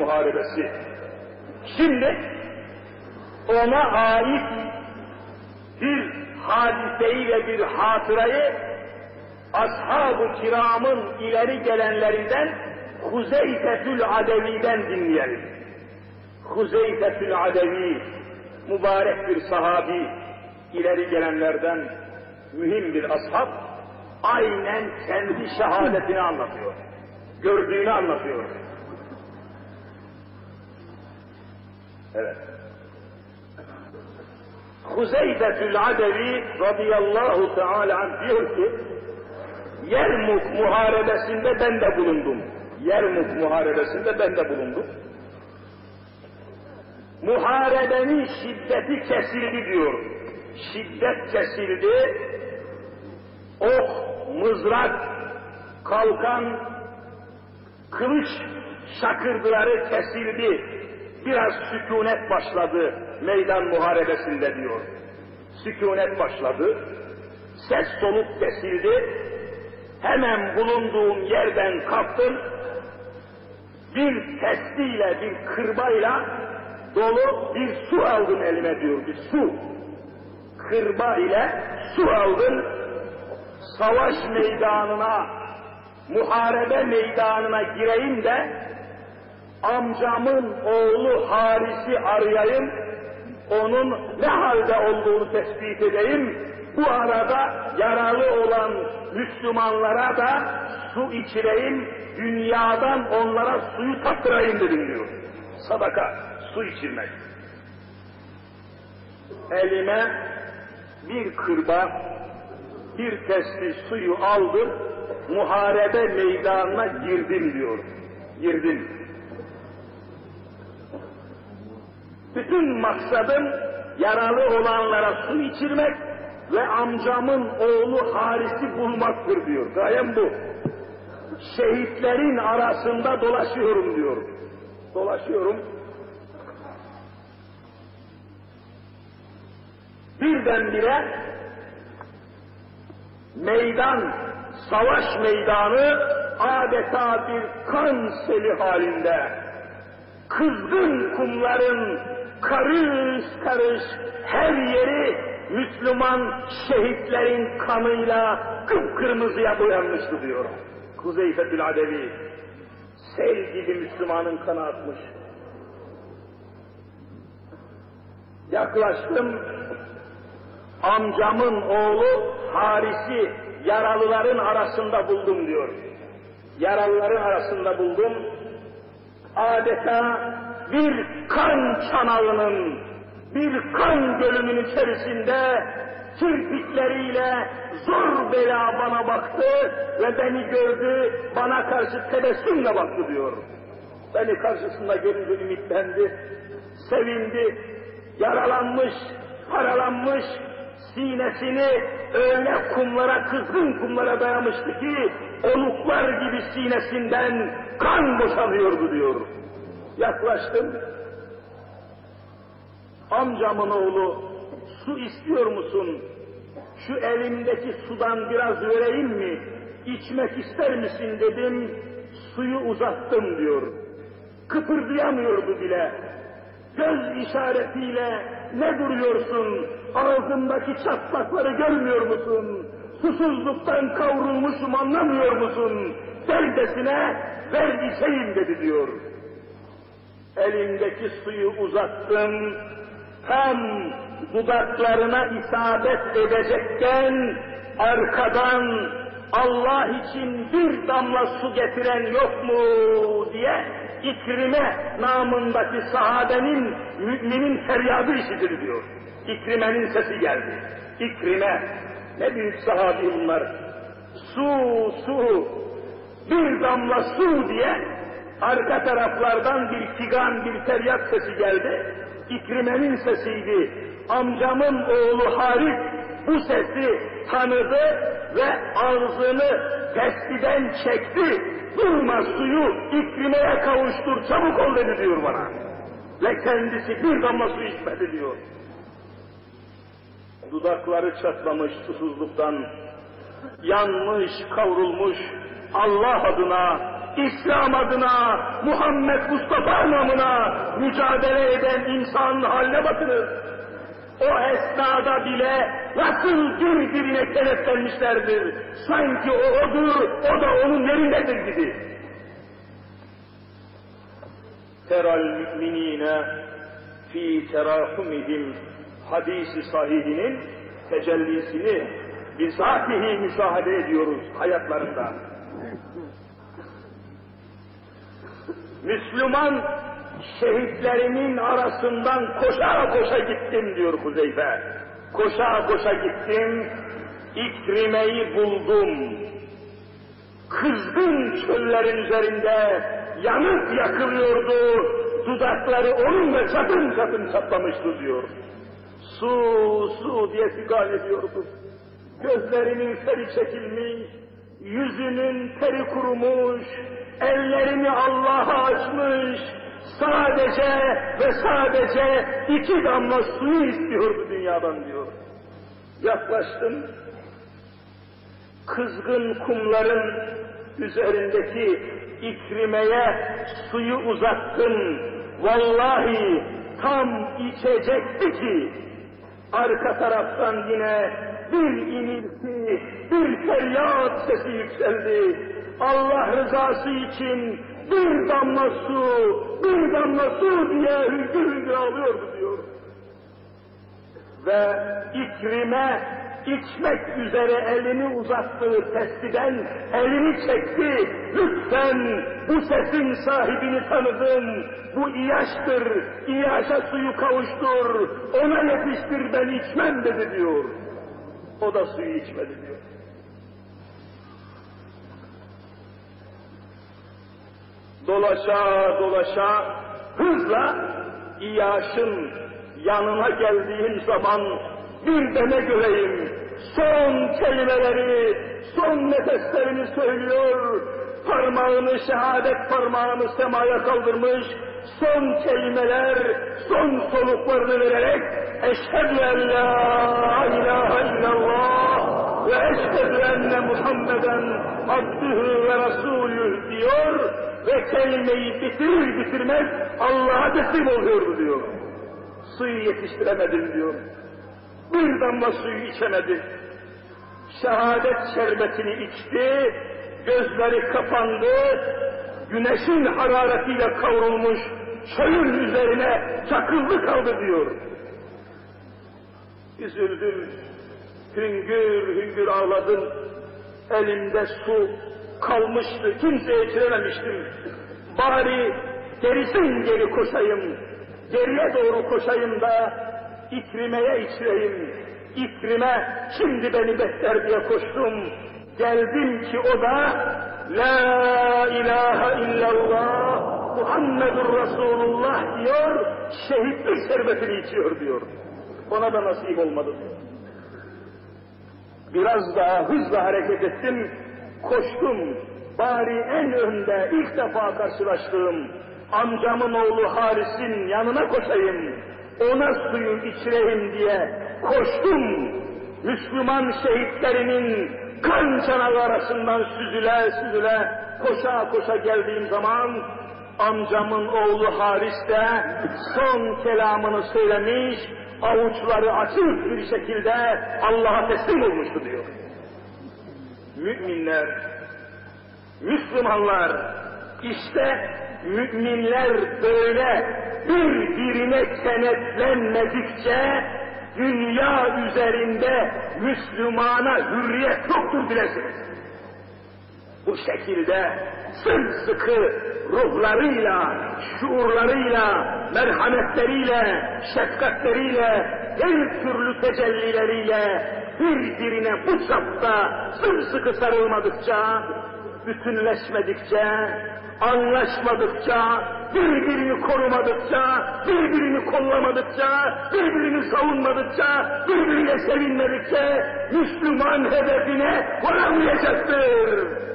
muharebesi. Şimdi ona ait bir hadiseyi ve bir hatırayı ashab-ı kiramın ileri gelenlerinden Hüzeyfetül Ademi'den dinleyelim. Hüzeyfetül Ademi mübarek bir sahabi, ileri gelenlerden mühim bir ashab, aynen kendi şehadetini anlatıyor. Gördüğünü anlatıyor. Evet. Hüzeyfetül Ademi radıyallahu teala anh diyor ki, Yermük muharebesinde ben de bulundum. Yermük muharebesinde ben de bulundum. Muharebenin şiddeti kesildi diyor. Şiddet kesildi. Ok, mızrak, kalkan, kılıç şakırdıları kesildi. Biraz sükunet başladı meydan muharebesinde diyor. Sükunet başladı. Ses soluk kesildi. Hemen bulunduğum yerden kalktım. Bir testiyle, bir kırbayla dolu bir su aldım elime diyor. Bir su. Kırba ile su aldım. Savaş meydanına, muharebe meydanına gireyim de amcamın oğlu Haris'i arayayım, onun ne halde olduğunu tespit edeyim. Bu arada yaralı olan Müslümanlara da su içireyim, dünyadan onlara suyu tattırayım dedim diyor. Sadaka, su içirmek. Elime bir kırba, bir testi suyu aldım, muharebe meydanına girdim diyor. Girdim. Bütün maksadım yaralı olanlara su içirmek ve amcamın oğlu Haris'i bulmaktır diyor. Gayem bu. Şehitlerin arasında dolaşıyorum diyor. Dolaşıyorum. Birdenbire meydan, savaş meydanı adeta bir kan seli halinde, kızgın kumların karış karış her yeri Müslüman şehitlerin kanıyla kıpkırmızıya boyanmıştı diyor. Hüzeyfetül Ademi, sel gibi Müslümanın kanı atmış. Yaklaştım. Amcamın oğlu Haris'i yaralıların arasında buldum diyor. Yaralıların arasında buldum. Adeta bir kan çanağının, bir kan gölünün içerisinde kirpikleriyle zor bela bana baktı ve beni gördü, bana karşı tebessümle baktı diyor. Beni karşısında görünce ümitlendi, sevindi, yaralanmış, paralanmış, sinesini öyle kumlara, kızgın kumlara dayamıştı ki oluklar gibi sinesinden kan boşanıyordu diyor. Yaklaştım. Amcamın oğlu, su istiyor musun? Şu elimdeki sudan biraz vereyim mi? İçmek ister misin dedim. Suyu uzattım diyor. Kıpırdayamıyordu bile. Göz işaretiyle ne duruyorsun? Ağzımdaki çatlakları görmüyor musun? Susuzluktan kavrulmuşum, anlamıyor musun? Derdesine ver içeyim dedi diyor. Elimdeki suyu uzattım. Tam dudaklarına isabet edecekken arkadan Allah için bir damla su getiren yok mu diye İkrime namındaki sahabenin, müminin feryadı işidir diyor. İkrime'nin sesi geldi. İkrime, ne büyük sahabi bunlar. Su, su, bir damla su diye arka taraflardan bir figan, bir feryat sesi geldi. İkrime'nin sesiydi. Amcamın oğlu Haris bu sesi tanıdı ve ağzını testiden çekti. Durma suyu İkrime'ye kavuştur, çabuk ol dedi diyor bana. Ve kendisi bir damla su içmedi diyor. Dudakları çatlamış susuzluktan, yanmış, kavrulmuş, Allah adına İslam adına, Muhammed Mustafa namına mücadele eden insanın haline bakınız. O esnada bile nasıl birbirine kenetlenmişlerdir. Sanki o odur, o da onun yerindedir gibi. Teral müminine fi terahumihim hadisi sahihinin tecellisini bizatihi müşahede ediyoruz hayatlarında. Müslüman şehitlerinin arasından koşa koşa gittim diyor Hüzeyfe. Koşa koşa gittim, İkrime'yi buldum. Kızgın çöllerin üzerinde yanıp yakılıyordu, dudakları onunla çatın çatın çatlamıştı diyor. Su, su diye sigal ediyordu. Gözlerinin feri çekilmiş, yüzünün feri kurumuş, ellerini Allah'a açmış, sadece ve sadece iki damla suyu istiyordu dünyadan diyor. Yaklaştım, kızgın kumların üzerindeki İkrime'ye suyu uzattım. Vallahi tam içecekti ki, arka taraftan yine bir inilti, bir feryat sesi yükseldi. Allah rızası için bir damla su, bir damla su diye hüngür hüngür ağlıyordu diyor. Ve İkrime içmek üzere elini uzattığı testiden elini çekti. Lütfen bu sesin sahibini tanıdın. Bu İyaş'tır. İyaş'a suyu kavuştur. Ona yetiştir, ben içmem dedi diyor. O da suyu içmedi diyor. Dolaşa dolaşa hızla İyaş'ın yanına geldiğim zaman bir deme göreyim, son kelimeleri, son nefeslerini söylüyor, parmağını, şehadet parmağını semaya kaldırmış, son kelimeler, son soluklarını vererek eşhedü en la ilahe illallah ve eşhedü enne Muhammeden abdühü ve rasulühü diyor ve kelimeyi bitirir bitirmez Allah'a teslim oluyordu diyor. Suyu yetiştiremedim diyor. Bir damla suyu içemedi. Şehadet şerbetini içti, gözleri kapandı, güneşin hararetiyle kavrulmuş çölün üzerine çakıldı kaldı diyor. Üzüldüm, hüngür hüngür ağladım, elimde su kalmıştı, kimseye içirememiştim. Bari gerisin geri koşayım, geriye doğru koşayım da İkrime'ye içireyim. İkrime şimdi beni bekler diye koştum. Geldim ki o da La ilahe illallah Muhammedur Resulullah diyor, şehitlik şerbetini içiyor diyor. Ona da nasip olmadı diyor. Biraz daha hızla hareket ettim, koştum. Bari en önde ilk defa karşılaştığım amcamın oğlu Haris'in yanına koşayım, ona suyu içireyim diye koştum. Müslüman şehitlerinin kan çanağı arasından süzüle süzüle koşa koşa geldiğim zaman amcamın oğlu Haris de son kelamını söylemiş, avuçları açık bir şekilde Allah'a teslim olmuştu diyor. Müminler, Müslümanlar, işte müminler böyle birbirine kenetlenmedikçe dünya üzerinde Müslümana hürriyet yoktur bilesiniz. Bu şekilde sımsıkı ruhlarıyla, şuurlarıyla, merhametleriyle, şefkatleriyle, her türlü tecellileriyle birbirine bu çapta sımsıkı sarılmadıkça, bütünleşmedikçe, anlaşmadıkça, birbirini korumadıkça, birbirini kollamadıkça, birbirini savunmadıkça, birbirine sevinmedikçe Müslüman hedefine varamayacaktır.